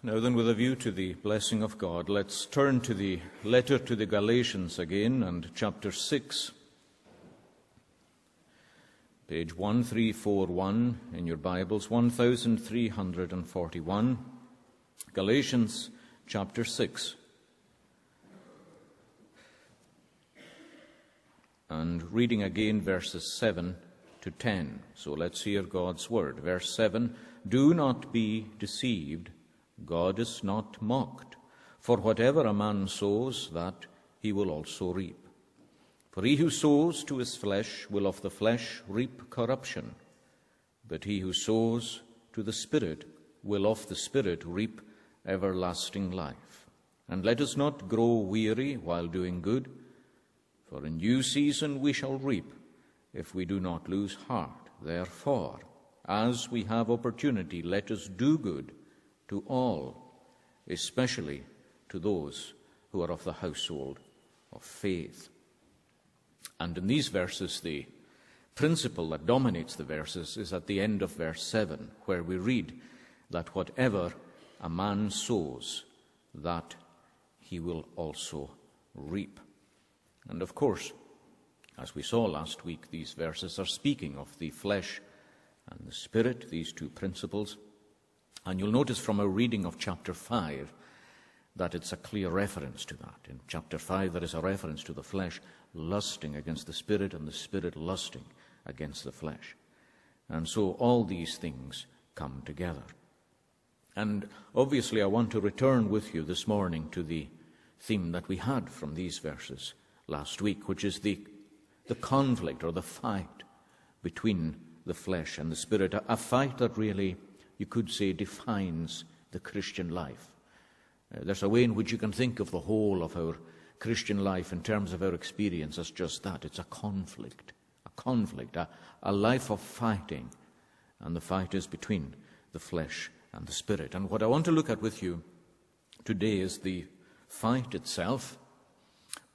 Now then, with a view to the blessing of God, let's turn to the letter to the Galatians again, and chapter 6, page 1341 in your Bibles, 1341, Galatians chapter 6. And reading again verses 7 to 10. So let's hear God's word. Verse 7, "Do not be deceived. God is not mocked. For whatever a man sows, that he will also reap. For he who sows to his flesh will of the flesh reap corruption. But he who sows to the Spirit will of the Spirit reap everlasting life. And let us not grow weary while doing good, for in due season we shall reap, if we do not lose heart. Therefore, as we have opportunity, let us do good to all, especially to those who are of the household of faith." And in these verses, the principle that dominates the verses is at the end of verse 7, where we read that whatever a man sows, that he will also reap. And of course, as we saw last week, these verses are speaking of the flesh and the Spirit, these two principles. And you'll notice from our reading of chapter 5 that it's a clear reference to that. In chapter 5, there is a reference to the flesh lusting against the Spirit and the Spirit lusting against the flesh. And so all these things come together. And obviously, I want to return with you this morning to the theme that we had from these verses last week, which is the conflict or the fight between the flesh and the Spirit, a fight that really, you could say, defines the Christian life. There's a way in which you can think of the whole of our Christian life in terms of our experience as just that. It's a conflict, a life of fighting, and the fight is between the flesh and the Spirit. And what I want to look at with you today is the fight itself,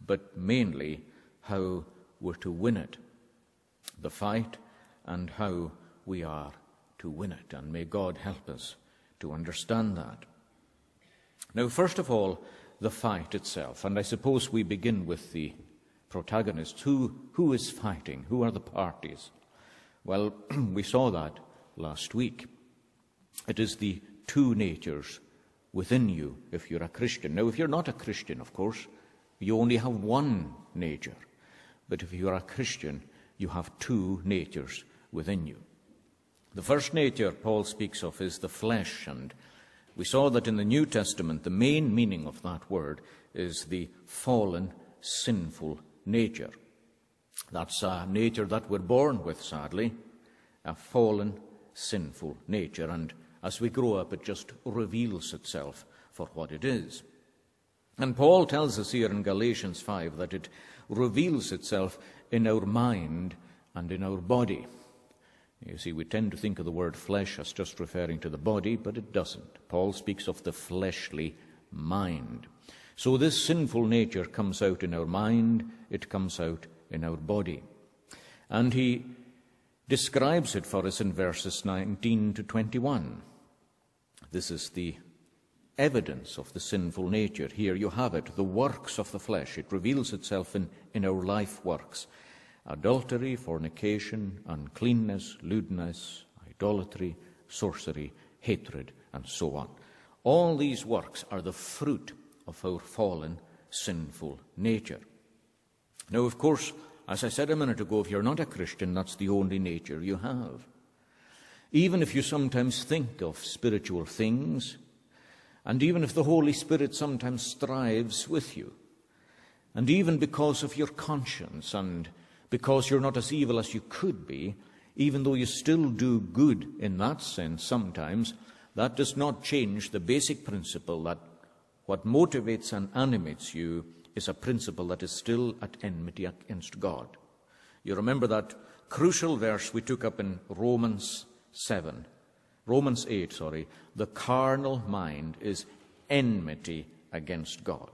but mainly how we're to win it. The fight and how we are to win it. And may God help us to understand that. Now, first of all, the fight itself. And I suppose we begin with the protagonists. Who is fighting? Who are the parties? Well, we saw that last week. It is the two natures within you if you're a Christian. Now, if you're not a Christian, of course, you only have one nature. But if you are a Christian, you have two natures within you. The first nature Paul speaks of is the flesh, and we saw that in the New Testament the main meaning of that word is the fallen, sinful nature. That's a nature that we're born with, sadly, a fallen, sinful nature, and as we grow up it just reveals itself for what it is. And Paul tells us here in Galatians 5 that it reveals itself in our mind and in our body. You see, we tend to think of the word flesh as just referring to the body, but it doesn't. Paul speaks of the fleshly mind. So this sinful nature comes out in our mind, it comes out in our body. And he describes it for us in verses 19 to 21. This is the evidence of the sinful nature. Here you have it, the works of the flesh. It reveals itself in our life works. Adultery, fornication, uncleanness, lewdness, idolatry, sorcery, hatred, and so on. All these works are the fruit of our fallen, sinful nature. Now, of course, as I said a minute ago, if you're not a Christian, that's the only nature you have. Even if you sometimes think of spiritual things, and even if the Holy Spirit sometimes strives with you, and even because of your conscience and because you're not as evil as you could be, even though you still do good in that sense sometimes, that does not change the basic principle that what motivates and animates you is a principle that is still at enmity against God. You remember that crucial verse we took up in Romans 8, the carnal mind is enmity against God.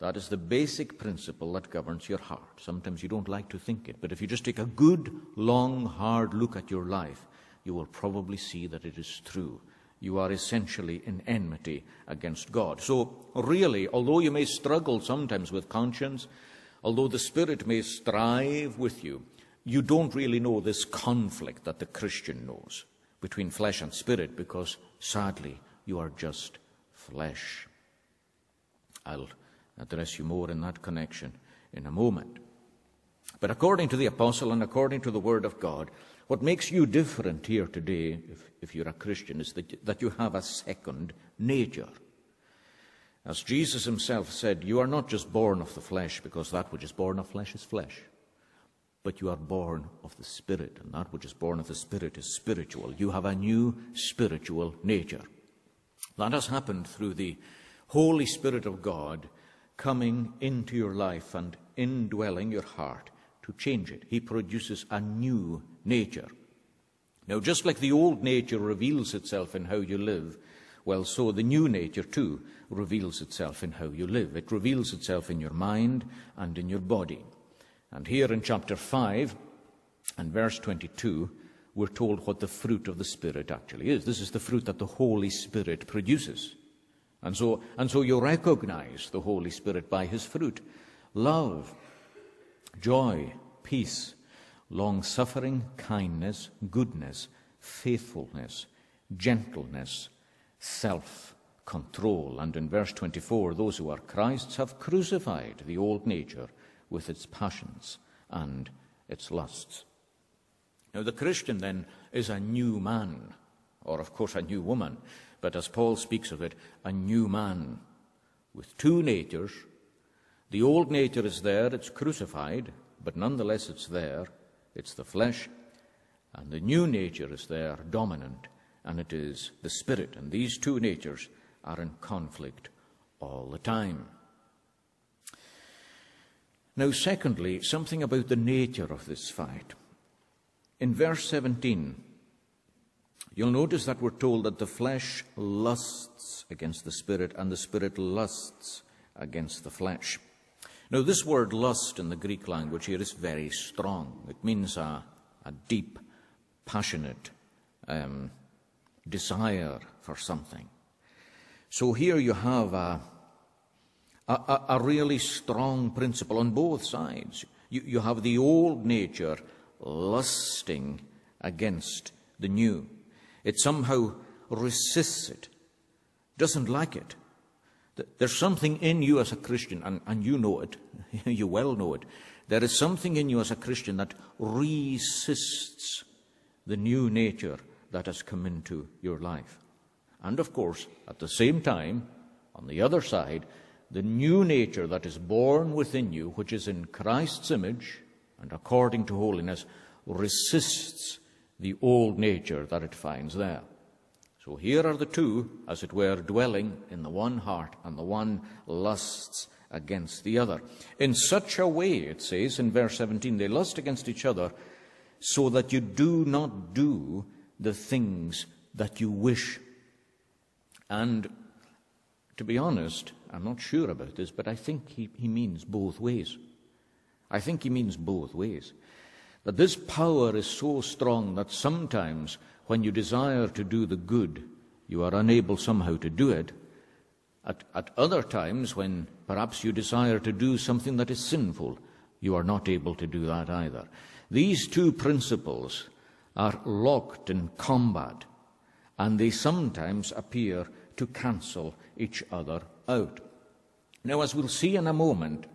That is the basic principle that governs your heart. Sometimes you don't like to think it, but if you just take a good, long, hard look at your life, you will probably see that it is true. you are essentially in enmity against God. So really, although you may struggle sometimes with conscience, although the Spirit may strive with you, you don't really know this conflict that the Christian knows between flesh and spirit, because sadly, you are just flesh. I'll address you more in that connection in a moment. But according to the apostle and according to the Word of God, what makes you different here today, if you're a Christian, is that you have a second nature. As Jesus himself said, you are not just born of the flesh, because that which is born of flesh is flesh, but you are born of the Spirit, and that which is born of the Spirit is spiritual. You have a new spiritual nature. That has happened through the Holy Spirit of God coming into your life and indwelling your heart to change it. He produces a new nature. Now, just like the old nature reveals itself in how you live, well, so the new nature too reveals itself in how you live. It reveals itself in your mind and in your body. And here in chapter 5 and verse 22, we're told what the fruit of the Spirit actually is. This is the fruit that the Holy Spirit produces. And so you recognize the Holy Spirit by his fruit: love, joy, peace, long-suffering, kindness, goodness, faithfulness, gentleness, self-control. And in verse 24, those who are Christ's have crucified the old nature with its passions and its lusts. Now, the Christian then is a new man, or of course a new woman, but as Paul speaks of it, a new man with two natures. The old nature is there, it's crucified, but nonetheless it's there, it's the flesh, and the new nature is there, dominant, and it is the Spirit, and these two natures are in conflict all the time. Now, secondly, something about the nature of this fight. In verse 17, you'll notice that we're told that the flesh lusts against the Spirit, and the Spirit lusts against the flesh. Now, this word lust in the Greek language here is very strong. It means a deep, passionate desire for something. So here you have a really strong principle on both sides. You have the old nature lusting against the new. It somehow resists it, doesn't like it. There's something in you as a Christian, and you know it, you well know it. There is something in you as a Christian that resists the new nature that has come into your life. And of course, at the same time, on the other side, the new nature that is born within you, which is in Christ's image and according to holiness, resists the old nature that it finds there. So here are the two, as it were, dwelling in the one heart, and the one lusts against the other. In such a way, it says in verse 17, they lust against each other, so that you do not do the things that you wish. And to be honest, I'm not sure about this, but I think he means both ways. I think he means both ways. That this power is so strong that sometimes when you desire to do the good, you are unable somehow to do it. At other times, when perhaps you desire to do something that is sinful, you are not able to do that either. These two principles are locked in combat, and they sometimes appear to cancel each other out. Now, as we'll see in a moment,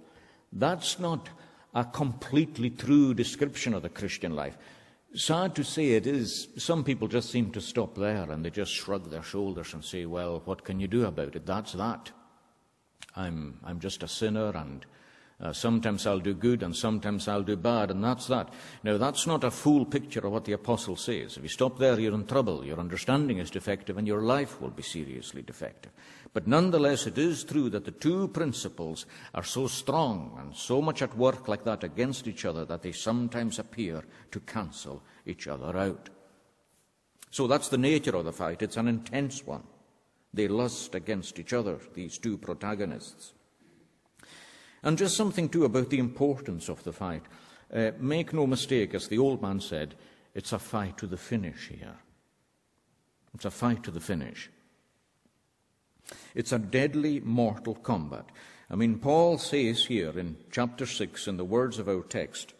that's not a completely true description of the Christian life. Sad to say it is, some people just seem to stop there, and they just shrug their shoulders and say, well, what can you do about it? That's that. I'm just a sinner, and sometimes I'll do good, and sometimes I'll do bad, and that's that. Now, that's not a full picture of what the apostle says. If you stop there, you're in trouble. Your understanding is defective, and your life will be seriously defective. But nonetheless, it is true that the two principles are so strong and so much at work like that against each other that they sometimes appear to cancel each other out. So that's the nature of the fight. It's an intense one. They lust against each other, these two protagonists. And just something, too, about the importance of the fight. Make no mistake, as the old man said, it's a fight to the finish here. It's a fight to the finish. It's a deadly mortal combat. I mean, Paul says here in chapter 6, in the words of our text,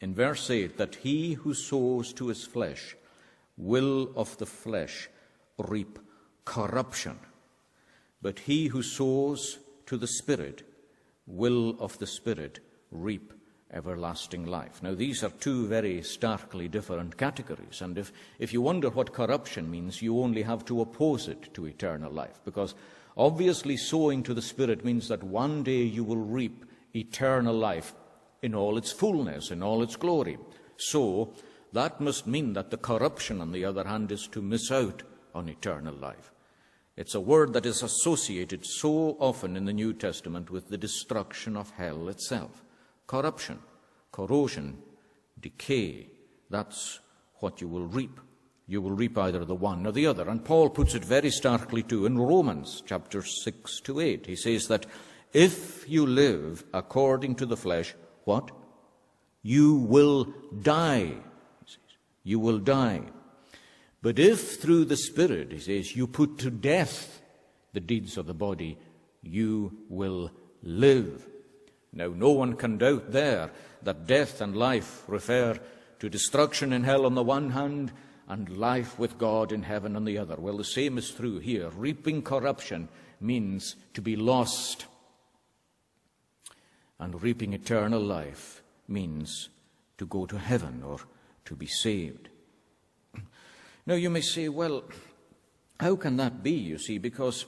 in verse 8, that he who sows to his flesh will of the flesh reap corruption, but he who sows to the Spirit will of the Spirit reap everlasting life. Now, these are two very starkly different categories, and if you wonder what corruption means, you only have to oppose it to eternal life, because obviously sowing to the Spirit means that one day you will reap eternal life in all its fullness, in all its glory. So, that must mean that the corruption, on the other hand, is to miss out on eternal life. It's a word that is associated so often in the New Testament with the destruction of hell itself. Corruption, corrosion, decay, that's what you will reap. You will reap either the one or the other. And Paul puts it very starkly too in Romans chapter 6 to 8. He says that if you live according to the flesh, what? You will die. He says, you will die. But if through the Spirit, he says, you put to death the deeds of the body, you will live. Now, no one can doubt there that death and life refer to destruction in hell on the one hand and life with God in heaven on the other. Well, the same is true here. Reaping corruption means to be lost, and reaping eternal life means to go to heaven or to be saved. Now, you may say, well, how can that be, you see, because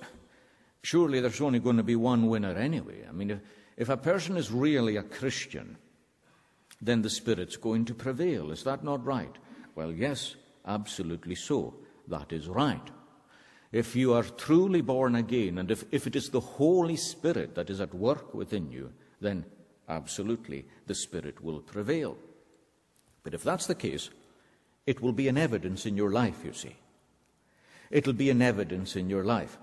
surely there's only going to be one winner anyway. I mean, if a person is really a Christian, then the Spirit's going to prevail. Is that not right? Well, yes, absolutely so. That is right. If you are truly born again, and if it is the Holy Spirit that is at work within you, then absolutely the Spirit will prevail. But if that's the case, it will be an evidence in your life, you see. It'll be an evidence in your life.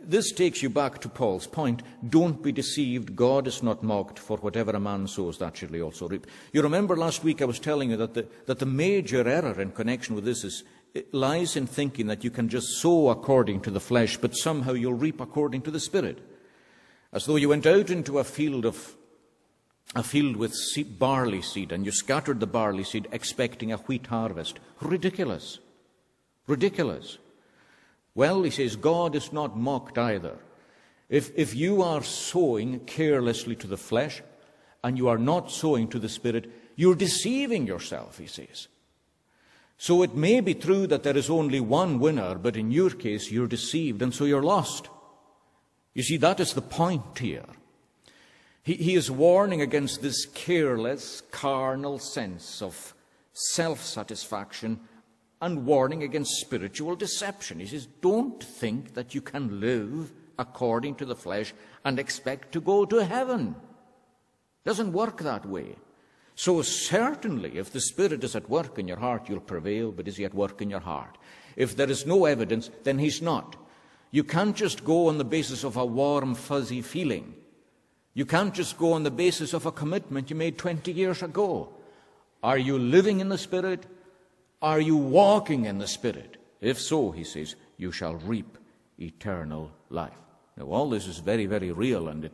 This takes you back to Paul's point. Don't be deceived. God is not mocked, for whatever a man sows, that shall he also reap. You remember last week I was telling you that the major error in connection with this lies in thinking that you can just sow according to the flesh, but somehow you'll reap according to the Spirit. As though you went out into a field with barley seed, and you scattered the barley seed expecting a wheat harvest. Ridiculous. Ridiculous. Well, he says, God is not mocked either. If you are sowing carelessly to the flesh, and you are not sowing to the Spirit, you're deceiving yourself, he says. So it may be true that there is only one winner, but in your case, you're deceived, and so you're lost. You see, that is the point here. He is warning against this careless, carnal sense of self-satisfaction and warning against spiritual deception. He says, don't think that you can live according to the flesh and expect to go to heaven. It doesn't work that way. So certainly, if the Spirit is at work in your heart, you'll prevail, but is he at work in your heart? If there is no evidence, then he's not. You can't just go on the basis of a warm, fuzzy feeling. You can't just go on the basis of a commitment you made 20 years ago. Are you living in the Spirit? Are you walking in the Spirit? If so, he says, you shall reap eternal life. Now, all this is very, very real, and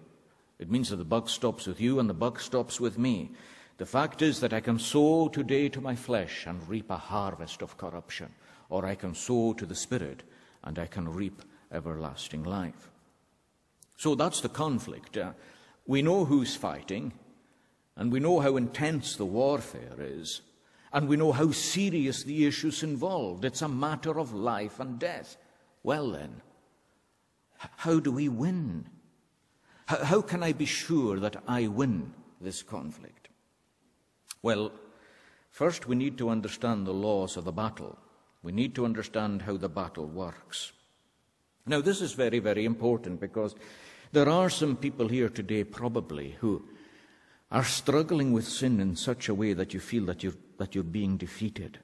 it means that the buck stops with you and the buck stops with me. The fact is that I can sow today to my flesh and reap a harvest of corruption, or I can sow to the Spirit and I can reap everlasting life. So that's the conflict. We know who's fighting, and we know how intense the warfare is, and we know how serious the issues involved. It's a matter of life and death. Well then, how do we win? How can I be sure that I win this conflict? Well, first we need to understand the laws of the battle. We need to understand how the battle works. Now, this is very, very important, because there are some people here today probably who are struggling with sin in such a way that you feel that you're being defeated.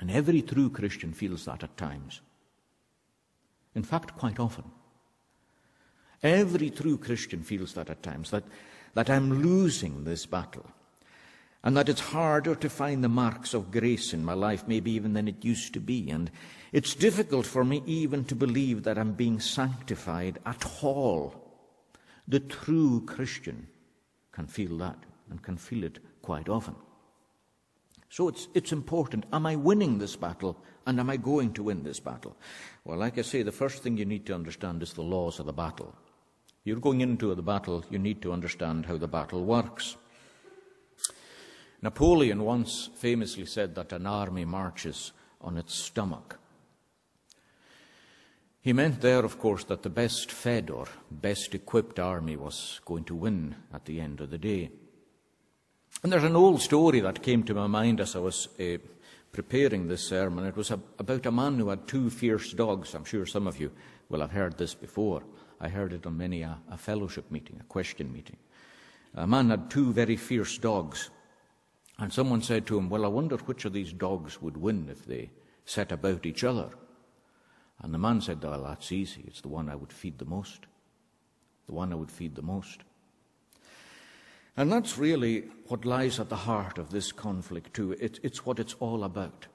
And every true Christian feels that at times. In fact, quite often. Every true Christian feels that at times, that I'm losing this battle. and that it's harder to find the marks of grace in my life, maybe even than it used to be. And it's difficult for me even to believe that I'm being sanctified at all. The true Christian can feel that and can feel it quite often. So it's important. Am I winning this battle? And am I going to win this battle? Well, like I say, the first thing you need to understand is the laws of the battle. You're going into the battle, you need to understand how the battle works. Napoleon once famously said that an army marches on its stomach. He meant there, of course, that the best fed or best equipped army was going to win at the end of the day. And there's an old story that came to my mind as I was preparing this sermon. It was about a man who had two fierce dogs. I'm sure some of you will have heard this before. I heard it on many a fellowship meeting, a question meeting. A man had two very fierce dogs. And someone said to him, well, I wonder which of these dogs would win if they set about each other. And the man said, well, that's easy. It's the one I would feed the most. The one I would feed the most. And that's really what lies at the heart of this conflict too. It's what it's all about.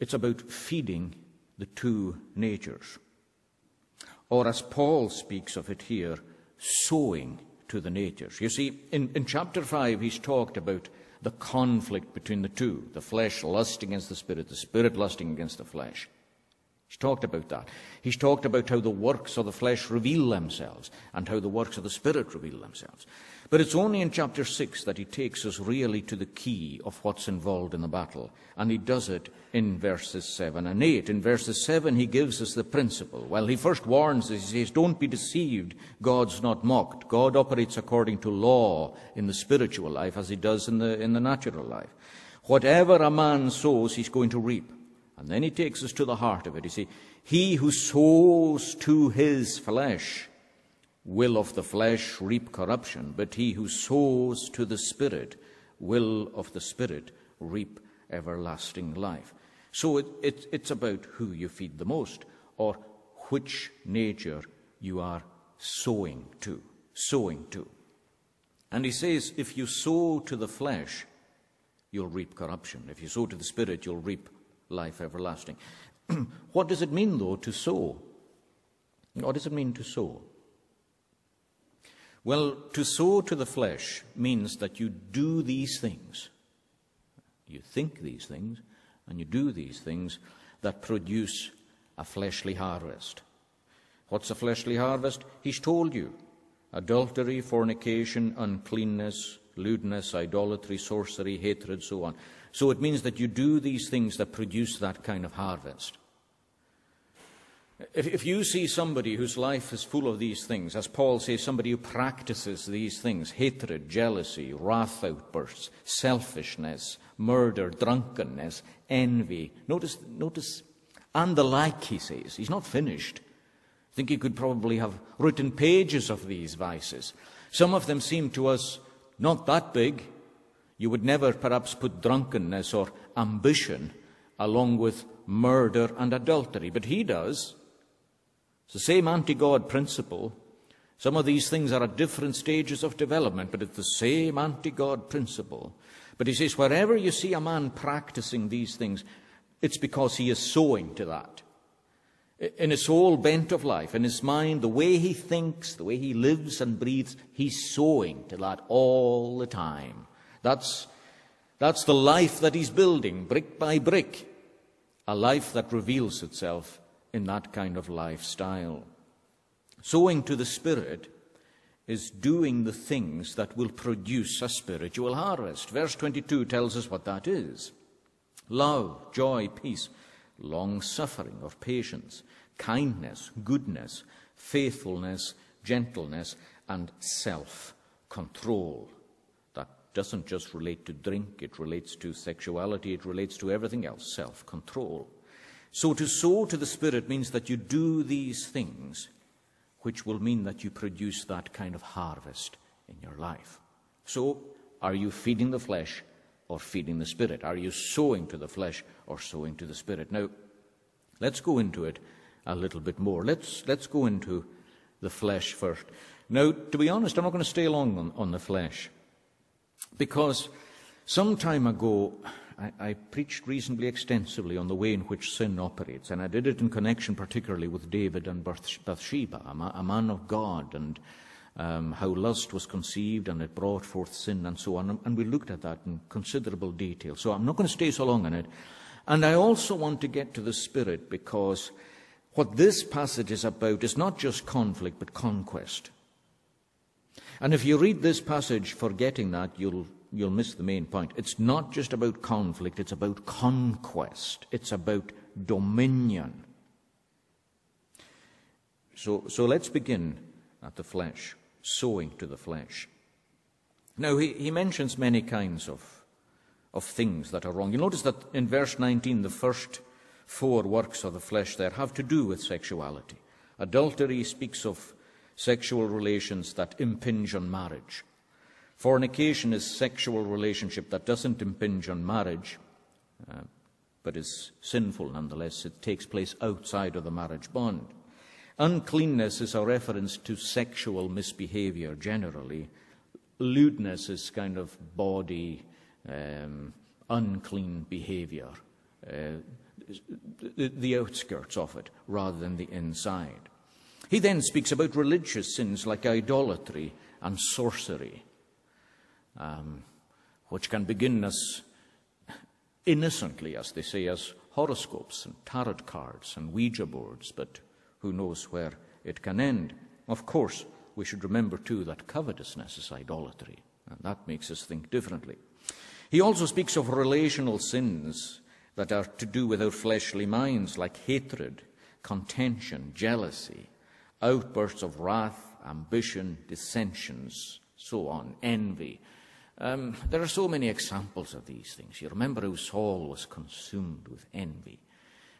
It's about feeding the two natures. Or as Paul speaks of it here, sowing to the natures. You see, in chapter 5, he's talked about the conflict between the two. The flesh lusts against the spirit lusting against the flesh. He's talked about that. He's talked about how the works of the flesh reveal themselves and how the works of the Spirit reveal themselves. But it's only in chapter 6 that he takes us really to the key of what's involved in the battle. And he does it in verses 7 and 8. In verses 7, he gives us the principle. Well, he first warns us. He says, don't be deceived. God's not mocked. God operates according to law in the spiritual life as he does in the natural life. Whatever a man sows, he's going to reap. And then he takes us to the heart of it. You see, he who sows to his flesh will of the flesh reap corruption, but he who sows to the Spirit will of the Spirit reap everlasting life. So it's about who you feed the most, or which nature you are sowing to. Sowing to. And he says, if you sow to the flesh, you'll reap corruption. If you sow to the Spirit, you'll reap life everlasting. What does it mean, though, to sow? What does it mean to sow? Well, to sow to the flesh means that you do these things. You think these things, and you do these things that produce a fleshly harvest. What's a fleshly harvest? He's told you. Adultery, fornication, uncleanness, lewdness, idolatry, sorcery, hatred, so on. So it means that you do these things that produce that kind of harvest. If you see somebody whose life is full of these things, as Paul says, somebody who practices these things, hatred, jealousy, wrath outbursts, selfishness, murder, drunkenness, envy, notice, and the like, he says. He's not finished. I think he could probably have written pages of these vices. Some of them seem to us not that big. You would never perhaps put drunkenness or ambition along with murder and adultery, but he does. It's the same anti-God principle. Some of these things are at different stages of development, but it's the same anti-God principle. But he says, wherever you see a man practicing these things, it's because he is sowing to that. In his whole bent of life, in his mind, the way he thinks, the way he lives and breathes, he's sowing to that all the time. That's the life that he's building, brick by brick. A life that reveals itself in that kind of lifestyle. Sowing to the Spirit is doing the things that will produce a spiritual harvest. Verse 22 tells us what that is. Love, joy, peace, long-suffering or patience, kindness, goodness, faithfulness, gentleness, and self-control. Doesn't just relate to drink, it relates to sexuality, it relates to everything else, self-control. So to sow to the Spirit means that you do these things, which will mean that you produce that kind of harvest in your life. So are you feeding the flesh or feeding the Spirit? Are you sowing to the flesh or sowing to the Spirit? Now, let's go into it a little bit more. Let's go into the flesh first. Now, to be honest, I'm not going to stay long on the flesh. Because Some time ago, I preached reasonably extensively on the way in which sin operates, and I did it in connection particularly with David and Bathsheba, a man of God, and how lust was conceived and it brought forth sin and so on, and we looked at that in considerable detail. So I'm not going to stay so long on it. And I also want to get to the Spirit, because what this passage is about is not just conflict but conquest. And if you read this passage forgetting that, you'll miss the main point. It's not just about conflict, it's about conquest. It's about dominion. So let's begin at the flesh, sowing to the flesh. Now, he mentions many kinds of things that are wrong. You'll notice that in verse 19, the first four works of the flesh there have to do with sexuality. Adultery speaks of sexual relations that impinge on marriage. Fornication is sexual relationship that doesn't impinge on marriage, but is sinful nonetheless. It takes place outside of the marriage bond. Uncleanness is a reference to sexual misbehavior generally. Lewdness is kind of body, unclean behavior, the outskirts of it rather than the inside. He then speaks about religious sins like idolatry and sorcery, which can begin as innocently, as they say, as horoscopes and tarot cards and Ouija boards, but who knows where it can end. Of course, we should remember too that covetousness is idolatry, and that makes us think differently. He also speaks of relational sins that are to do with our fleshly minds, like hatred, contention, jealousy, outbursts of wrath, ambition, dissensions, so on, envy. There are so many examples of these things. You remember how Saul was consumed with envy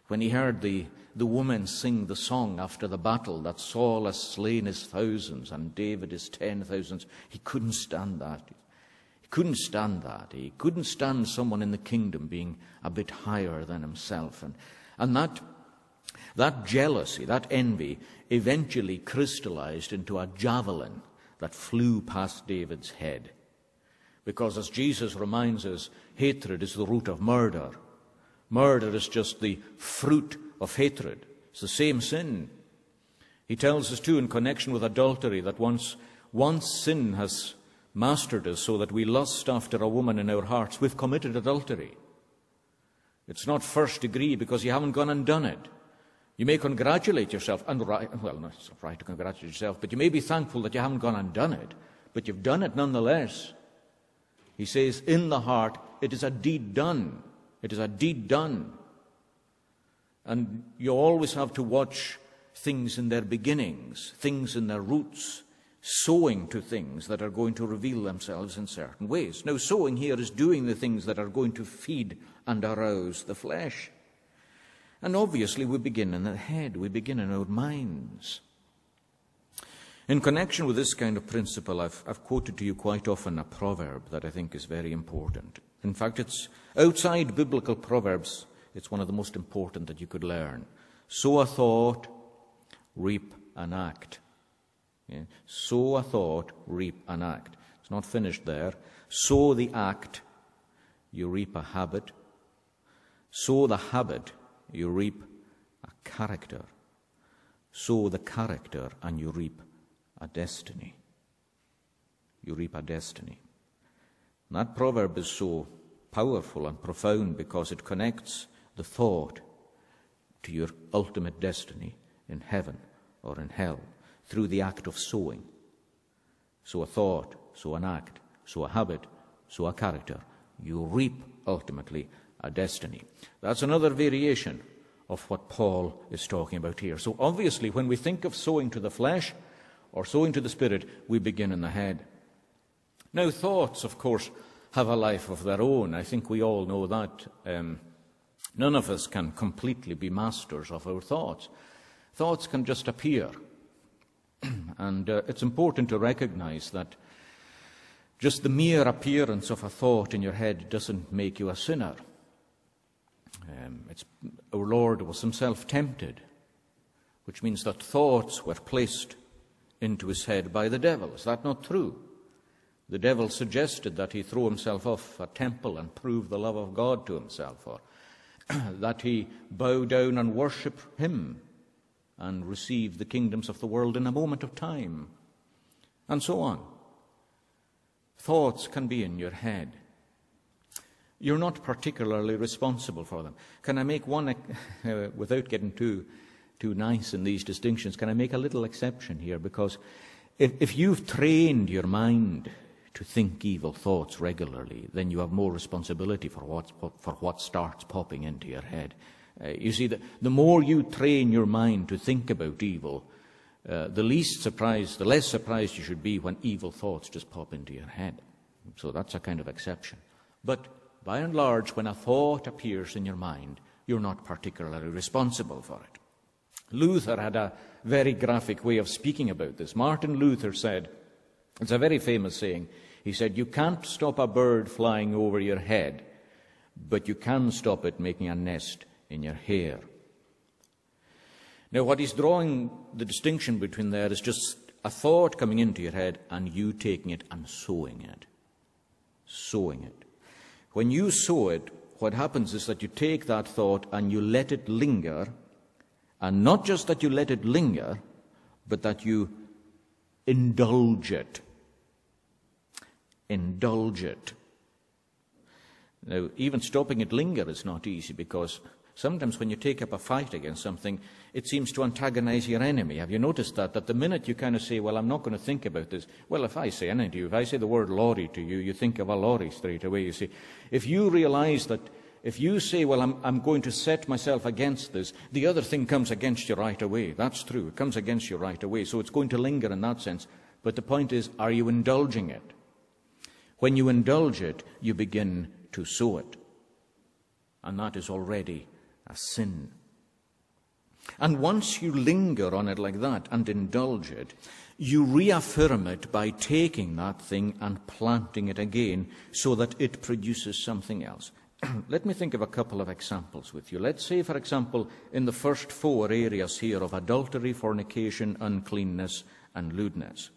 when he heard the woman sing the song after the battle that Saul has slain his thousands and David his 10,000s. He couldn't stand that. He couldn't stand that. He couldn't stand someone in the kingdom being a bit higher than himself. And that jealousy, that envy, eventually crystallized into a javelin that flew past David's head. Because as Jesus reminds us, hatred is the root of murder. Murder is just the fruit of hatred. It's the same sin. He tells us too in connection with adultery that once sin has mastered us so that we lust after a woman in our hearts, we've committed adultery. It's not first degree because you haven't gone and done it. You may congratulate yourself, and well, no, it's not right to congratulate yourself, but you may be thankful that you haven't gone and done it, but you've done it nonetheless. He says, in the heart, it is a deed done. It is a deed done. And you always have to watch things in their beginnings, things in their roots, sowing to things that are going to reveal themselves in certain ways. Now, sowing here is doing the things that are going to feed and arouse the flesh. And obviously we begin in the head, we begin in our minds. In connection with this kind of principle, I've quoted to you quite often a proverb that I think is very important. In fact, it's outside biblical proverbs, it's one of the most important that you could learn. Sow a thought, reap an act. Yeah? Sow a thought, reap an act. It's not finished there. Sow the act, you reap a habit. Sow the habit, you reap a character. Sow the character and you reap a destiny. You reap a destiny. And that proverb is so powerful and profound because it connects the thought to your ultimate destiny in heaven or in hell through the act of sowing. Sow a thought, sow an act, sow a habit, sow a character. You reap ultimately a destiny. That's another variation of what Paul is talking about here. So obviously when we think of sowing to the flesh or sowing to the Spirit, we begin in the head. Now thoughts, of course, have a life of their own. I think we all know that. None of us can completely be masters of our thoughts. Thoughts can just appear. And it's important to recognize that just the mere appearance of a thought in your head doesn't make you a sinner. Our Lord was himself tempted, which means that thoughts were placed into his head by the devil. Is that not true? The devil suggested that he throw himself off a temple and prove the love of God to himself, or that he bow down and worship him and receive the kingdoms of the world in a moment of time, and so on. Thoughts can be in your head. You're not particularly responsible for them. Can I make one, without getting too nice in these distinctions, can I make a little exception here? Because if you've trained your mind to think evil thoughts regularly, then you have more responsibility for what starts popping into your head. You see, the more you train your mind to think about evil, the less surprised you should be when evil thoughts just pop into your head. So that's a kind of exception. But by and large, when a thought appears in your mind, you're not particularly responsible for it. Luther had a very graphic way of speaking about this. Martin Luther said, it's a very famous saying, he said, you can't stop a bird flying over your head, but you can stop it making a nest in your hair. Now, what he's drawing the distinction between there is just a thought coming into your head and you taking it and sowing it. Sowing it. When you sow it, what happens is that you take that thought and you let it linger, and not just that you let it linger, but that you indulge it. Indulge it. Now, even stopping it linger is not easy, because sometimes when you take up a fight against something, it seems to antagonize your enemy. Have you noticed that? That the minute you kind of say, well, I'm not going to think about this. Well, if I say anything to you, if I say the word lorry to you, you think of a lorry straight away, you see. If you realize that, if you say, well, I'm going to set myself against this, the other thing comes against you right away. That's true. It comes against you right away. So it's going to linger in that sense. But the point is, are you indulging it? When you indulge it, you begin to sow it. And that is already a sin. And once you linger on it like that and indulge it, you reaffirm it by taking that thing and planting it again so that it produces something else. Let me think of a couple of examples with you. Let's say, for example, in the first four areas here of adultery, fornication, uncleanness, and lewdness.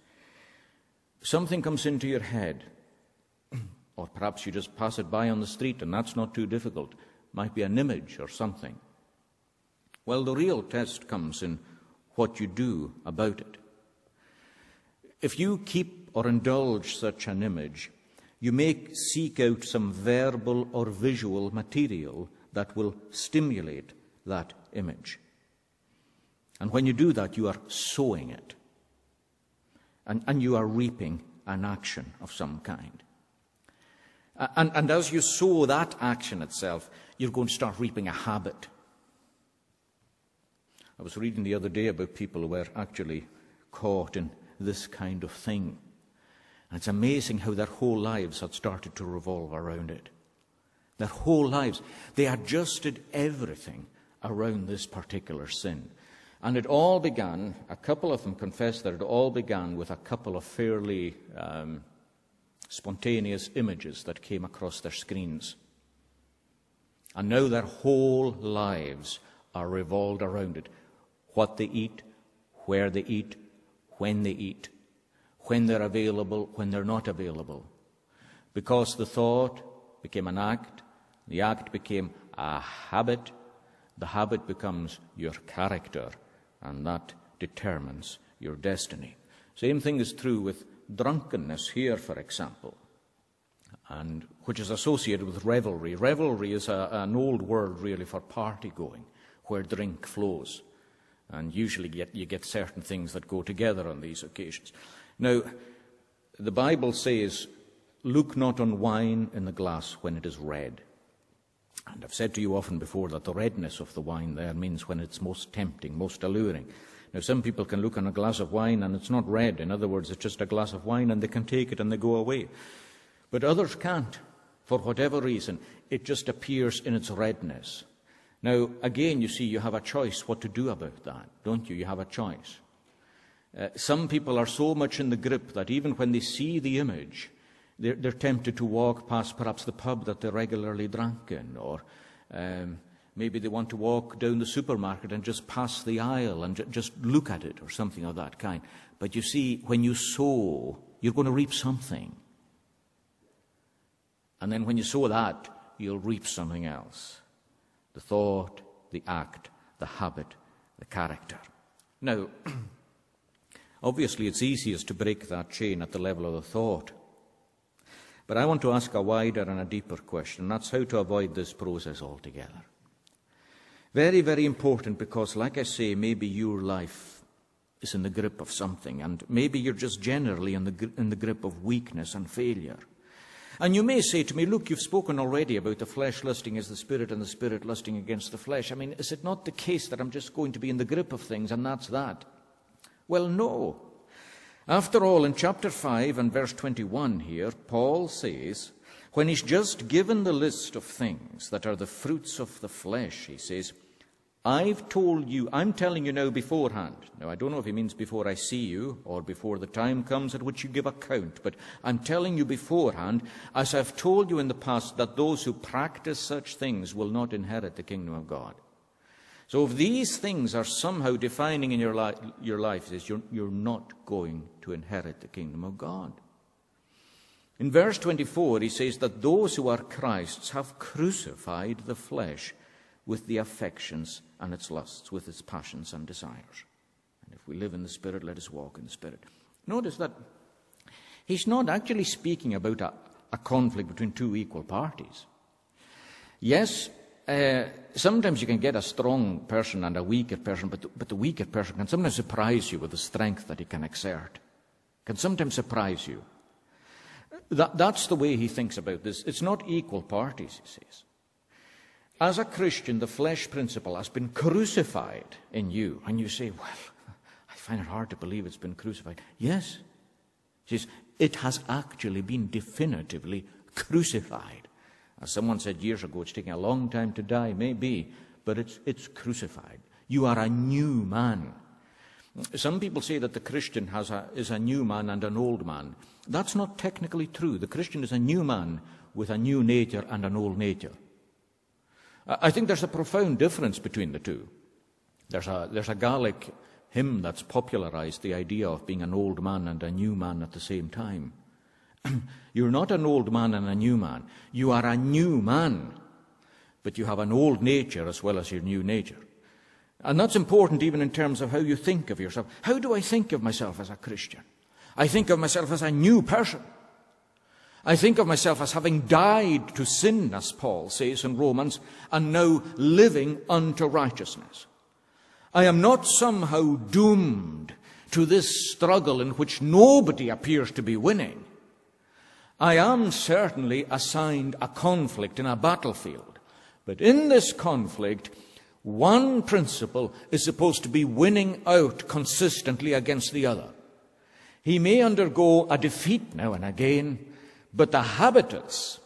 Something comes into your head, or perhaps you just pass it by on the street, and that's not too difficult. Might be an image or something. Well, the real test comes in what you do about it. If you keep or indulge such an image, you may seek out some verbal or visual material that will stimulate that image. And when you do that, you are sowing it. And you are reaping an action of some kind. And as you sow that action itself, you're going to start reaping a habit. I was reading the other day about people who were actually caught in this kind of thing. And it's amazing how their whole lives had started to revolve around it. Their whole lives. They adjusted everything around this particular sin. And it all began, a couple of them confessed that it all began with a couple of fairly spontaneous images that came across their screens. And now their whole lives are revolved around it. What they eat, where they eat, when they eat, when they're available, when they're not available. Because the thought became an act, the act became a habit, the habit becomes your character, and that determines your destiny. Same thing is true with drunkenness here, for example, and which is associated with revelry. Revelry is an old word, really, for party going, where drink flows. And usually you get certain things that go together on these occasions. Now, the Bible says, look not on wine in the glass when it is red. And I've said to you often before that the redness of the wine there means when it's most tempting, most alluring. Now, some people can look on a glass of wine and it's not red. In other words, it's just a glass of wine and they can take it and they go away. But others can't, for whatever reason. It just appears in its redness. Now, again, you see, you have a choice what to do about that, don't you? You have a choice. Some people are so much in the grip that even when they see the image, they're tempted to walk past perhaps the pub that they regularly drank in, or maybe they want to walk down the supermarket and just pass the aisle and just look at it or something of that kind. But you see, when you sow, you're going to reap something. And then when you sow that, you'll reap something else. The thought, the act, the habit, the character. Now, obviously it's easiest to break that chain at the level of the thought. But I want to ask a wider and a deeper question. That's how to avoid this process altogether. Very, very important, because like I say, maybe your life is in the grip of something, and maybe you're just generally in the grip of weakness and failure. And you may say to me, look, you've spoken already about the flesh lusting as the spirit and the spirit lusting against the flesh. I mean, is it not the case that I'm just going to be in the grip of things and that's that? Well, no. After all, in chapter 5 and verse 21 here, Paul says, when he's just given the list of things that are the fruits of the flesh, he says, I'm telling you now beforehand. Now, I don't know if he means before I see you or before the time comes at which you give account, but I'm telling you beforehand, as I've told you in the past, that those who practice such things will not inherit the kingdom of God. So if these things are somehow defining in your life, he says, you're not going to inherit the kingdom of God. In verse 24, he says that those who are Christ's have crucified the flesh with the affections and its lusts, with its passions and desires. And if we live in the Spirit, let us walk in the Spirit. Notice that he's not actually speaking about a conflict between two equal parties. Yes, sometimes you can get a strong person and a weaker person, but the weaker person can sometimes surprise you with the strength that he can exert. Can sometimes surprise you. That's the way he thinks about this. It's not equal parties, he says. As a Christian, the flesh principle has been crucified in you. And you say, well, I find it hard to believe it's been crucified. Yes. He says, it has actually been definitively crucified. As someone said years ago, it's taking a long time to die, maybe, but it's crucified. You are a new man. Some people say that the Christian is a new man and an old man. That's not technically true. The Christian is a new man with a new nature and an old nature. I think there's a profound difference between the two. There's a Gaelic hymn that's popularized the idea of being an old man and a new man at the same time. You're not an old man and a new man. You are a new man, but you have an old nature as well as your new nature. And that's important even in terms of how you think of yourself. How do I think of myself as a Christian? I think of myself as a new person. I think of myself as having died to sin, as Paul says in Romans, and now living unto righteousness. I am not somehow doomed to this struggle in which nobody appears to be winning. I am certainly assigned a conflict in a battlefield. But in this conflict, one principle is supposed to be winning out consistently against the other. He may undergo a defeat now and again, but the habitus,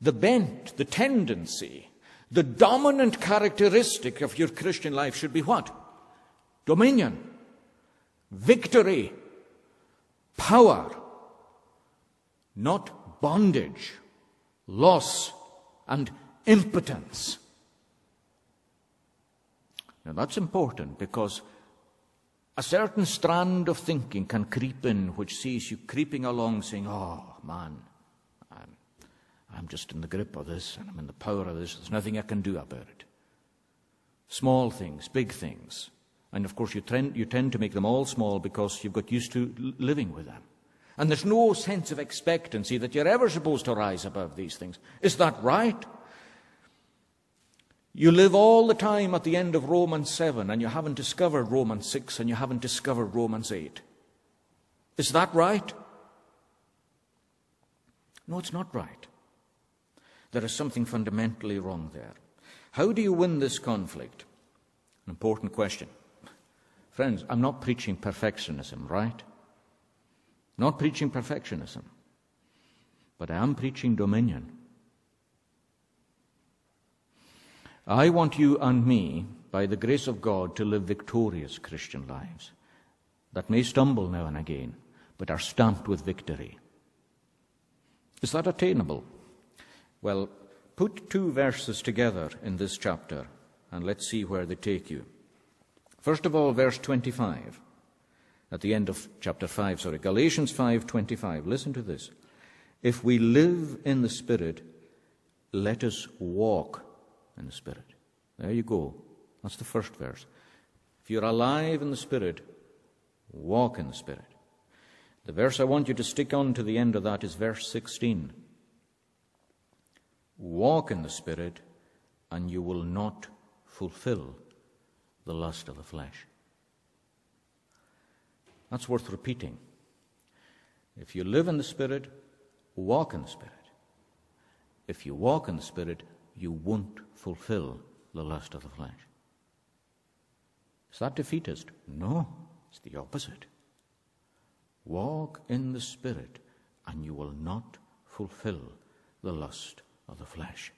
the bent, the tendency, the dominant characteristic of your Christian life should be what? Dominion, victory, power, not bondage, loss, and impotence. Now that's important, because a certain strand of thinking can creep in which sees you creeping along saying, oh man, I'm just in the grip of this and I'm in the power of this. There's nothing I can do about it. Small things, big things. And of course you tend to make them all small because you've got used to living with them. And there's no sense of expectancy that you're ever supposed to rise above these things. Is that right? You live all the time at the end of Romans 7, and you haven't discovered Romans 6, and you haven't discovered Romans 8. Is that right? No, it's not right. There is something fundamentally wrong there. How do you win this conflict? An important question. Friends, I'm not preaching perfectionism, right? Not preaching perfectionism. But I am preaching dominion. I want you and me, by the grace of God, to live victorious Christian lives that may stumble now and again, but are stamped with victory. Is that attainable? Well, put two verses together in this chapter, and let's see where they take you. First of all, verse 25, at the end of chapter 5, Galatians 5:25. Listen to this. If we live in the Spirit, let us walk in the Spirit. There you go. That's the first verse. If you're alive in the Spirit, walk in the Spirit. The verse I want you to stick on to the end of that is verse 16. Walk in the Spirit, and you will not fulfill the lust of the flesh. That's worth repeating. If you live in the Spirit, walk in the Spirit. If you walk in the Spirit, you won't fulfill the lust of the flesh. Is that defeatist? No, it's the opposite. Walk in the Spirit, and you will not fulfill the lust of the flesh.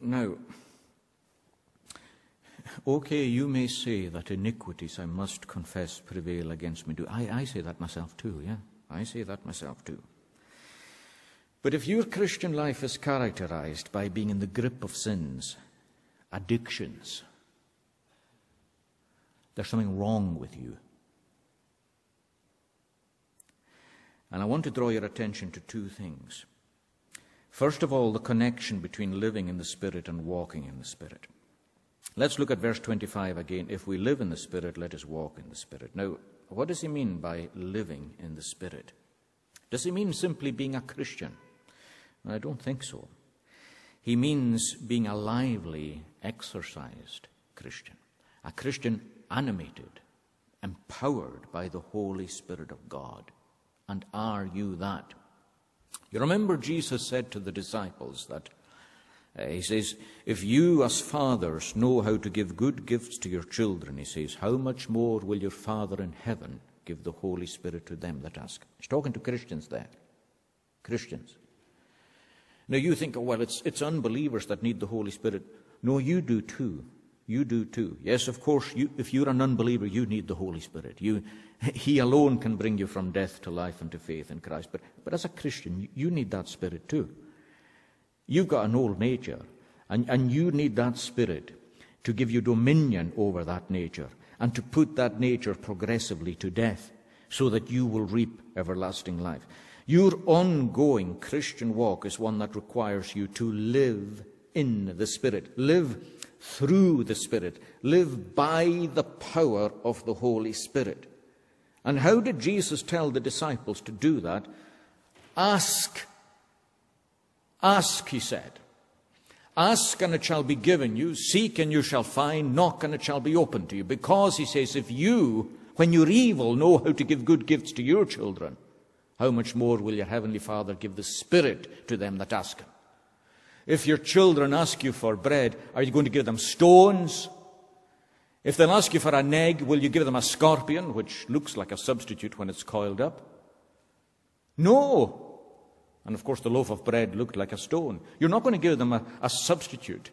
Now, okay, you may say that iniquities I must confess prevail against me. I say that myself too, yeah. I say that myself too. But if your Christian life is characterized by being in the grip of sins, addictions, there's something wrong with you. And I want to draw your attention to two things. First of all, the connection between living in the Spirit and walking in the Spirit. Let's look at verse 25 again. If we live in the Spirit, let us walk in the Spirit. Now, what does he mean by living in the Spirit? Does he mean simply being a Christian? Well, I don't think so. He means being a lively, exercised Christian. A Christian animated, empowered by the Holy Spirit of God. And are you that? You remember Jesus said to the disciples that, he says, if you as fathers know how to give good gifts to your children, he says, how much more will your Father in heaven give the Holy Spirit to them that ask? He's talking to Christians there. Christians. Now you think, oh, well, it's unbelievers that need the Holy Spirit. No, you do too. You do too. Yes, of course, if you're an unbeliever, you need the Holy Spirit. He alone can bring you from death to life and to faith in Christ. But as a Christian, you need that Spirit too. You've got an old nature, and you need that Spirit to give you dominion over that nature and to put that nature progressively to death so that you will reap everlasting life. Your ongoing Christian walk is one that requires you to live in the Spirit, live through the Spirit, live by the power of the Holy Spirit. And how did Jesus tell the disciples to do that? Ask. Ask, he said. Ask and it shall be given you. Seek and you shall find. Knock and it shall be opened to you. Because, he says, if you, when you're evil, know how to give good gifts to your children, how much more will your Heavenly Father give the Spirit to them that ask him? If your children ask you for bread, are you going to give them stones? If they'll ask you for an egg, will you give them a scorpion, which looks like a substitute when it's coiled up? No. And of course the loaf of bread looked like a stone. You're not going to give them a substitute.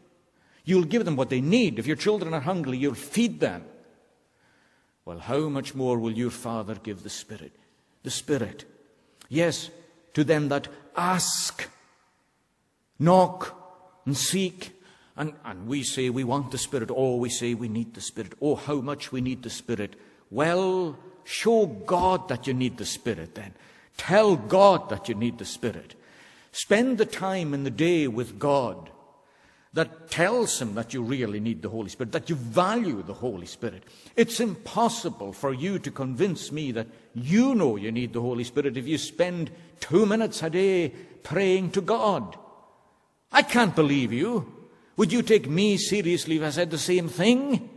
You'll give them what they need. If your children are hungry, you'll feed them. Well, how much more will your Father give the Spirit? The Spirit. Yes, to them that ask, knock, and seek. And we say we want the Spirit. Oh, we say we need the Spirit. Oh, how much we need the Spirit. Well, show God that you need the Spirit then. Tell God that you need the Spirit. Spend the time in the day with God that tells him that you really need the Holy Spirit, that you value the Holy Spirit. It's impossible for you to convince me that you know you need the Holy Spirit if you spend 2 minutes a day praying to God. I can't believe you. Would you take me seriously if I said the same thing?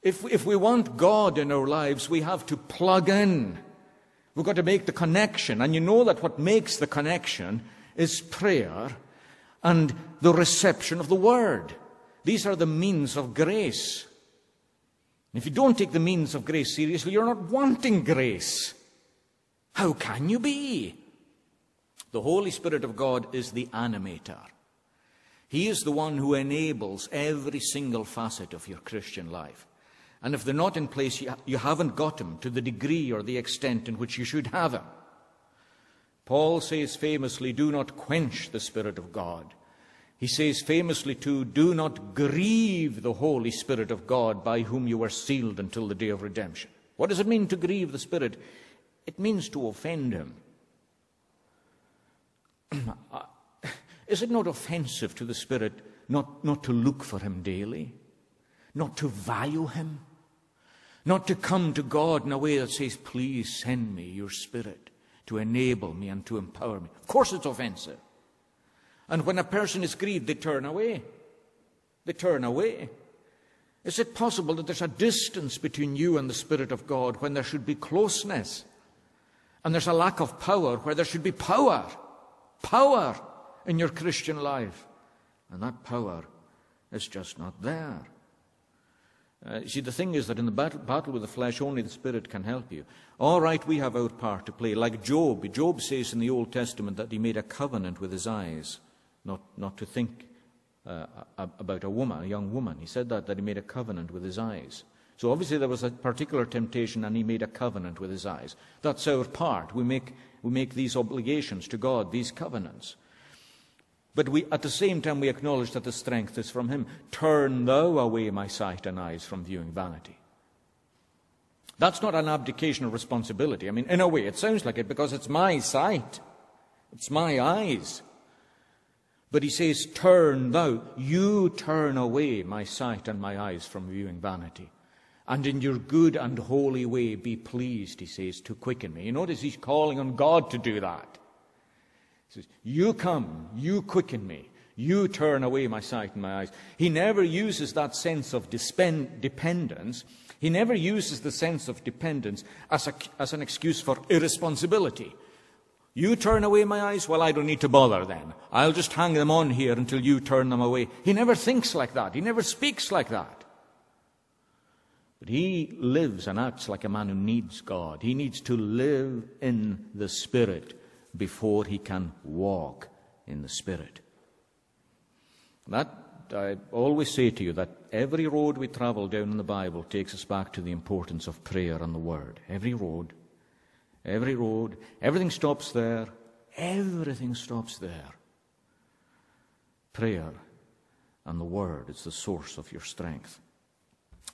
If we want God in our lives, we have to plug in. We've got to make the connection. And you know that what makes the connection is prayer and the reception of the Word. These are the means of grace. And if you don't take the means of grace seriously, you're not wanting grace. How can you be? The Holy Spirit of God is the animator. He is the one who enables every single facet of your Christian life. And if they're not in place, you haven't got them to the degree or the extent in which you should have them. Paul says famously, do not quench the Spirit of God. He says famously too, do not grieve the Holy Spirit of God by whom you were sealed until the day of redemption. What does it mean to grieve the Spirit? It means to offend him. Is it not offensive to the Spirit not to look for him daily? Not to value him? Not to come to God in a way that says, please send me your Spirit to enable me and to empower me. Of course it's offensive. And when a person is grieved, they turn away. They turn away. Is it possible that there's a distance between you and the Spirit of God when there should be closeness? And there's a lack of power where there should be power. Power in your Christian life. And that power is just not there. See, the thing is that in the battle with the flesh, only the Spirit can help you. All right, we have our part to play. Like Job. Job says in the Old Testament that he made a covenant with his eyes not to think about a young woman. He said that he made a covenant with his eyes. So obviously there was a particular temptation and he made a covenant with his eyes. That's our part. We make these obligations to God, these covenants. But at the same time, we acknowledge that the strength is from him. Turn thou away my sight and eyes from viewing vanity. That's not an abdication of responsibility. I mean, in a way, it sounds like it because it's my sight. It's my eyes. But he says, turn thou, you turn away my sight and my eyes from viewing vanity. And in your good and holy way be pleased, he says, to quicken me. You notice he's calling on God to do that. He says, you come, you quicken me, you turn away my sight and my eyes. He never uses that sense of dependence. He never uses the sense of dependence as an excuse for irresponsibility. You turn away my eyes, well, I don't need to bother then. I'll just hang them on here until you turn them away. He never thinks like that. He never speaks like that. But he lives and acts like a man who needs God. He needs to live in the Spirit before he can walk in the Spirit. That, I always say to you, that every road we travel down in the Bible takes us back to the importance of prayer and the Word. Every road, everything stops there. Everything stops there. Prayer and the Word is the source of your strength.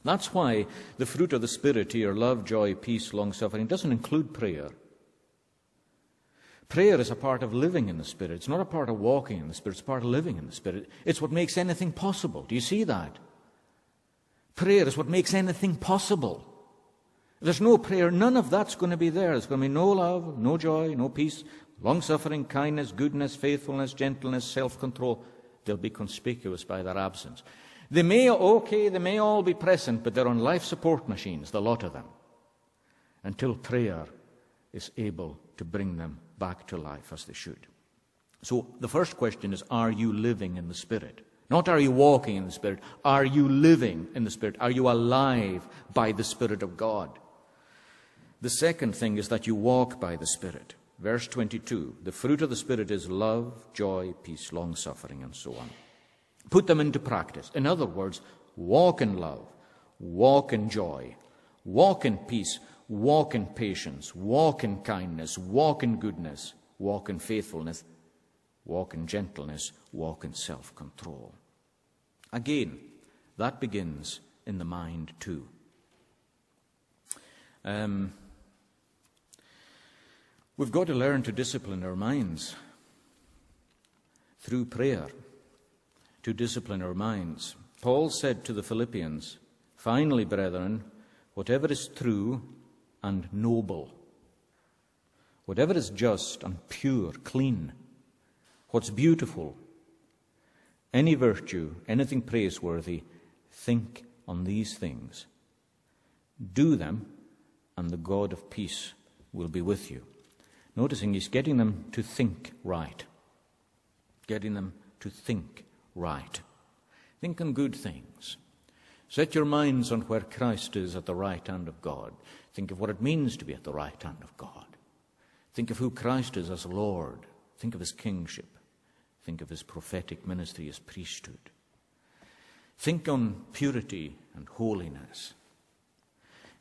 That's why the fruit of the Spirit here, love, joy, peace, long-suffering, doesn't include prayer. Prayer is a part of living in the Spirit. It's not a part of walking in the Spirit. It's a part of living in the Spirit. It's what makes anything possible. Do you see that? Prayer is what makes anything possible. If there's no prayer, none of that's going to be there. There's going to be no love, no joy, no peace, long-suffering, kindness, goodness, faithfulness, gentleness, self-control. They'll be conspicuous by their absence. They may all be present, but they're on life support machines, the lot of them, until prayer is able to bring them back to life as they should. So the first question is, are you living in the Spirit? Not are you walking in the Spirit. Are you living in the Spirit? Are you alive by the Spirit of God? The second thing is that you walk by the Spirit. Verse 22, the fruit of the Spirit is love, joy, peace, long-suffering, and so on. Put them into practice. In other words, walk in love, walk in joy, walk in peace, walk in patience, walk in kindness, walk in goodness, walk in faithfulness, walk in gentleness, walk in self-control. Again, that begins in the mind too. We've got to learn to discipline our minds through prayer. To discipline our minds. Paul said to the Philippians, finally, brethren, whatever is true and noble, whatever is just and pure, clean, what's beautiful, any virtue, anything praiseworthy, think on these things. Do them, and the God of peace will be with you. Noticing he's getting them to think right. Getting them to think right. Think on good things. Set your minds on where Christ is at the right hand of God. Think of what it means to be at the right hand of God. Think of who Christ is as Lord. Think of his kingship. Think of his prophetic ministry, his priesthood. Think on purity and holiness.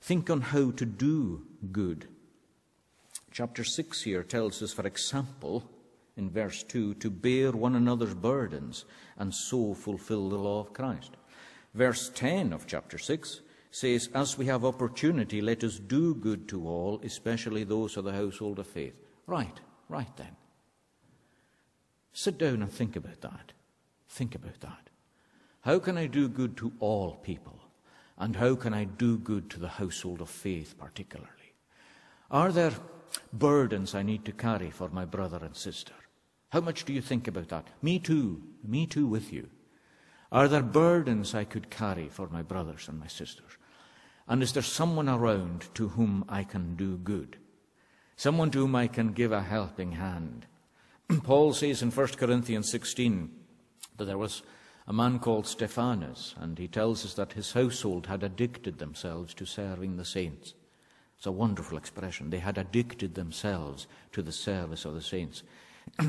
Think on how to do good. Chapter 6 here tells us, for example, in verse 2, to bear one another's burdens and so fulfill the law of Christ. Verse 10 of chapter 6 says, as we have opportunity, let us do good to all, especially those of the household of faith. Right then. Sit down and think about that. Think about that. How can I do good to all people? And how can I do good to the household of faith particularly? Are there burdens I need to carry for my brother and sister? How much do you think about that? Me too with you. Are there burdens I could carry for my brothers and my sisters? And is there someone around to whom I can do good? Someone to whom I can give a helping hand? Paul says in 1 Corinthians 16 that there was a man called Stephanus, and he tells us that his household had addicted themselves to serving the saints. It's a wonderful expression. They had addicted themselves to the service of the saints.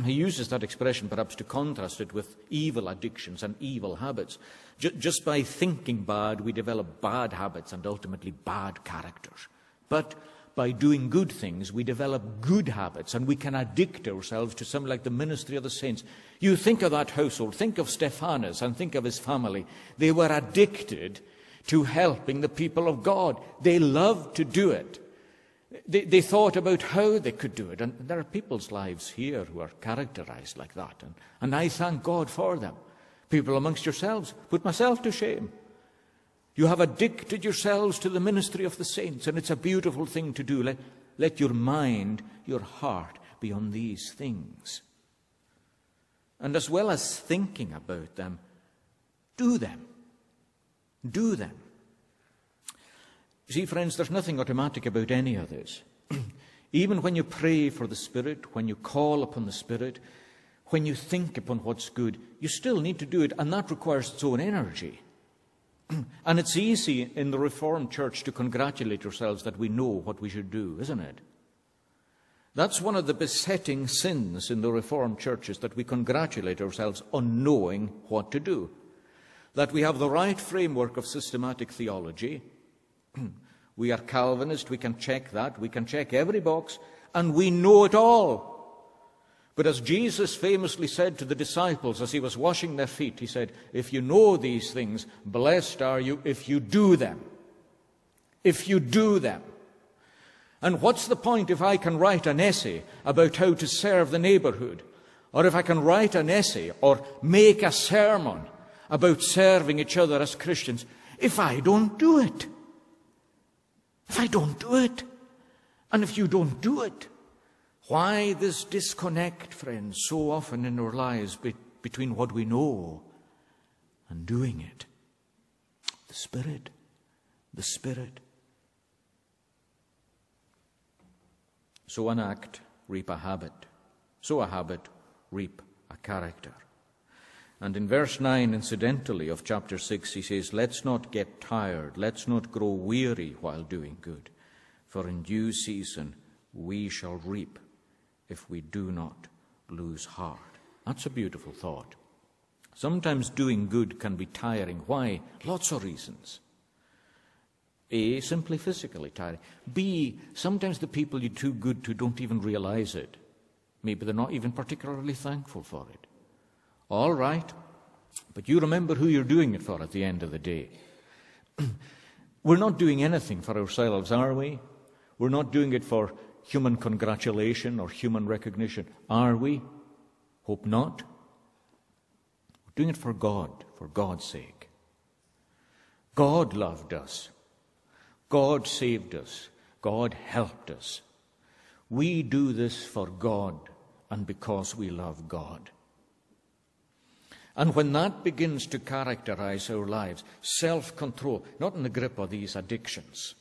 He uses that expression perhaps to contrast it with evil addictions and evil habits. Just by thinking bad, we develop bad habits and ultimately bad characters. But by doing good things, we develop good habits, and we can addict ourselves to something like the ministry of the saints. You think of that household, think of Stephanus and think of his family. They were addicted to helping the people of God. They loved to do it. They thought about how they could do it. And there are people's lives here who are characterized like that. And I thank God for them. People amongst yourselves, put myself to shame. You have addicted yourselves to the ministry of the saints, and it's a beautiful thing to do. Let your mind, your heart be on these things. And as well as thinking about them, do them. Do them. You see, friends, there's nothing automatic about any of this. Even when you pray for the Spirit, when you call upon the Spirit, when you think upon what's good, you still need to do it, and that requires its own energy. And it's easy in the Reformed Church to congratulate ourselves that we know what we should do, isn't it? That's one of the besetting sins in the Reformed churches, that we congratulate ourselves on knowing what to do. That we have the right framework of systematic theology. We are Calvinist, we can check that, we can check every box, and we know it all. But as Jesus famously said to the disciples as he was washing their feet, he said, if you know these things, blessed are you if you do them. If you do them. And what's the point if I can write an essay about how to serve the neighborhood, or if I can write an essay or make a sermon about serving each other as Christians, if I don't do it? If I don't do it, and if you don't do it, why this disconnect, friends, so often in our lives between what we know and doing it? The Spirit, the Spirit. So an act, reap a habit. So a habit, reap a character. And in verse 9, incidentally, of chapter 6, he says, let's not get tired, let's not grow weary while doing good, for in due season we shall reap if we do not lose heart. That's a beautiful thought. Sometimes doing good can be tiring. Why? Lots of reasons. A, simply physically tiring. B, sometimes the people you're too good to don't even realize it. Maybe they're not even particularly thankful for it. All right, but you remember who you're doing it for at the end of the day. We're not doing anything for ourselves, are we? We're not doing it for human congratulation or human recognition, are we? Hope not. We're doing it for God, for God's sake. God loved us. God saved us. God helped us. We do this for God and because we love God. And when that begins to characterize our lives, self-control, not in the grip of these addictions,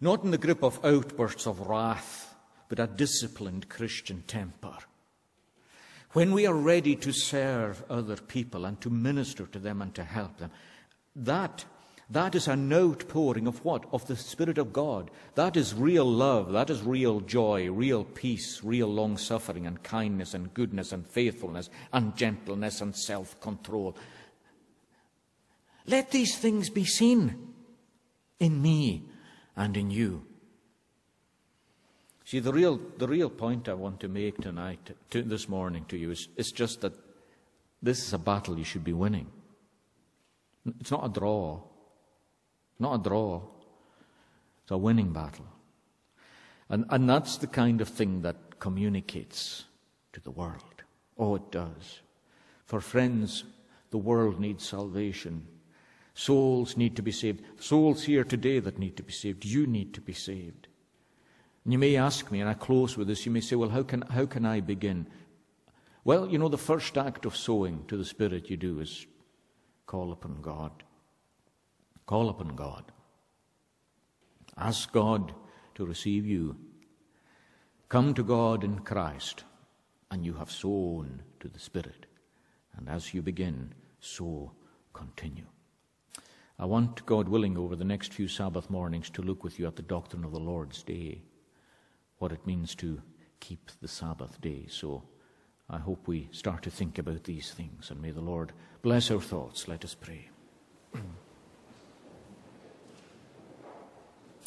not in the grip of outbursts of wrath, but a disciplined Christian temper. When we are ready to serve other people and to minister to them and to help them, that is an outpouring of what? Of the Spirit of God. That is real love, that is real joy, real peace, real long-suffering and kindness and goodness and faithfulness and gentleness and self-control. Let these things be seen in me and in you. See, the real point I want to make this morning to you is it's just that this is a battle you should be winning. It's not a draw. not a draw. It's a winning battle. And that's the kind of thing that communicates to the world. Oh, it does. For friends, the world needs salvation. Souls need to be saved. Souls here today that need to be saved. You need to be saved. And you may ask me, and I close with this, you may say, well, how can I begin? Well, you know, the first act of sowing to the Spirit you do is call upon God. Call upon God. Ask God to receive you. Come to God in Christ, and you have sown to the Spirit. And as you begin, so continue. I want, God willing, over the next few Sabbath mornings to look with you at the doctrine of the Lord's Day, what it means to keep the Sabbath day. So I hope we start to think about these things, and may the Lord bless our thoughts. Let us pray.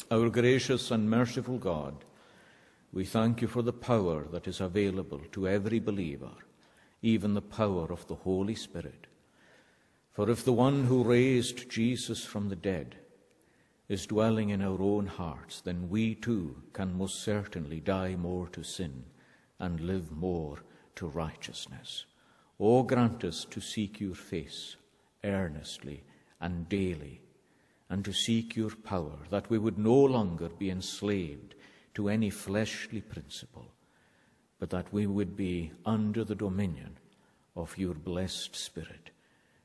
Our gracious and merciful God, we thank you for the power that is available to every believer, even the power of the Holy Spirit. For if the one who raised Jesus from the dead is dwelling in our own hearts, then we too can most certainly die more to sin and live more to righteousness. O grant us to seek your face earnestly and daily, and to seek your power, that we would no longer be enslaved to any fleshly principle, but that we would be under the dominion of your blessed Spirit.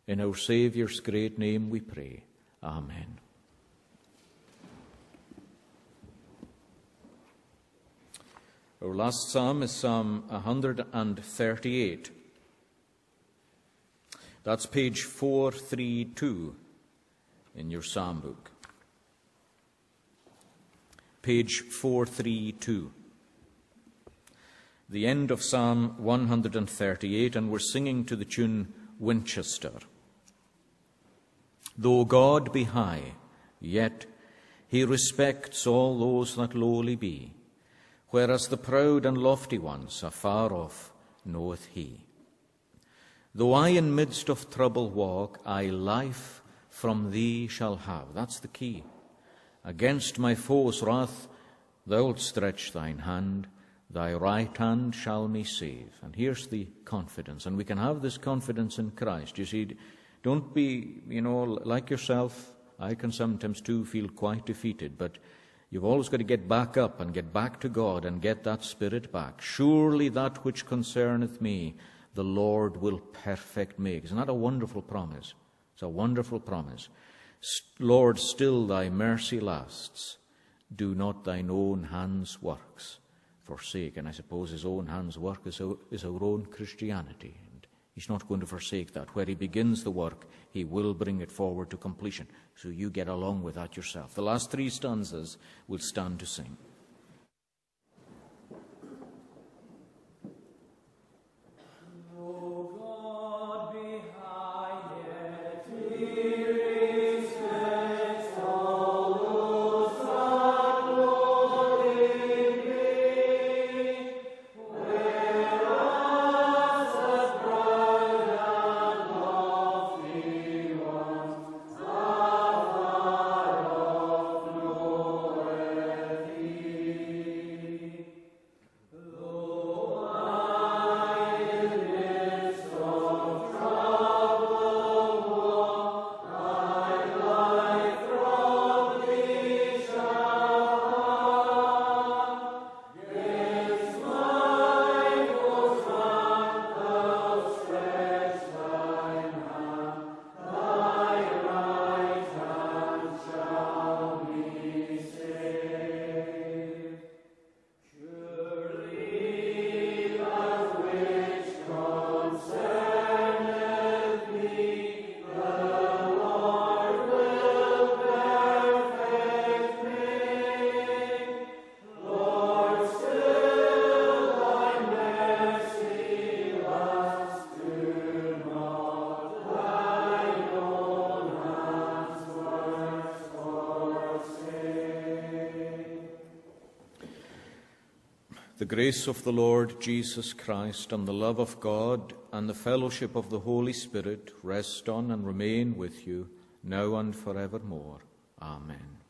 In our Saviour's great name we pray. Amen. Our last psalm is Psalm 138. That's page 432 in your psalm book. Page 432. The end of Psalm 138, and we're singing to the tune Winchester. Though God be high, yet he respects all those that lowly be, whereas the proud and lofty ones afar off knoweth he. Though I in midst of trouble walk, I life from thee shall have. That's the key. Against my foes' wrath thou wilt stretch thine hand, thy right hand shall me save. And here's the confidence, and we can have this confidence in Christ. You see, don't be, you know, like yourself. I can sometimes too feel quite defeated, but you've always got to get back up and get back to God and get that spirit back. Surely that which concerneth me, the Lord will perfect me. Isn't that a wonderful promise? It's a wonderful promise. Lord, still thy mercy lasts. Do not thine own hands' works forsake. And I suppose his own hands' work is our own Christianity. And he's not going to forsake that. Where he begins the work, he will bring it forward to completion. So you get along with that yourself. The last three stanzas will stand to sing. The grace of the Lord Jesus Christ and the love of God and the fellowship of the Holy Spirit rest on and remain with you now and forevermore. Amen.